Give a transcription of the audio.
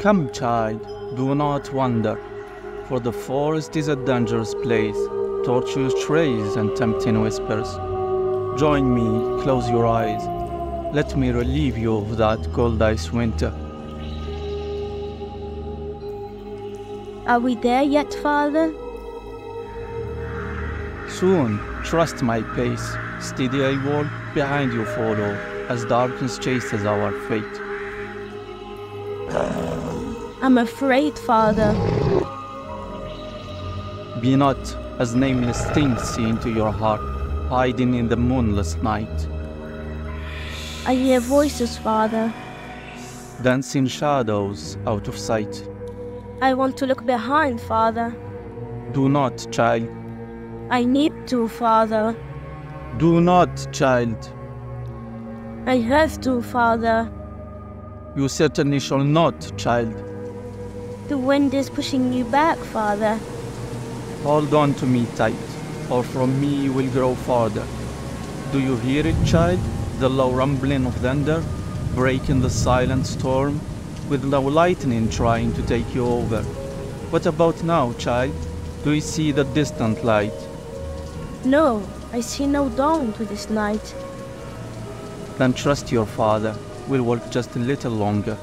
Come, child, do not wander, for the forest is a dangerous place, tortuous trails and tempting whispers. Join me, close your eyes, let me relieve you of that cold ice winter. Are we there yet, Father? Soon, trust my pace, steady I walk, behind you follow, as darkness chases our fate. I'm afraid, Father. Be not as nameless things seen to your heart, hiding in the moonless night. I hear voices, Father. Dancing shadows out of sight. I want to look behind, Father. Do not, child. I need to, Father. Do not, child. I have to, Father. You certainly shall not, child. The wind is pushing you back, Father. Hold on to me tight, or from me you will grow farther. Do you hear it, child? The low rumbling of thunder, breaking the silent storm, with no lightning trying to take you over. What about now, child? Do you see the distant light? No, I see no dawn to this night. Then trust your father. We'll walk just a little longer.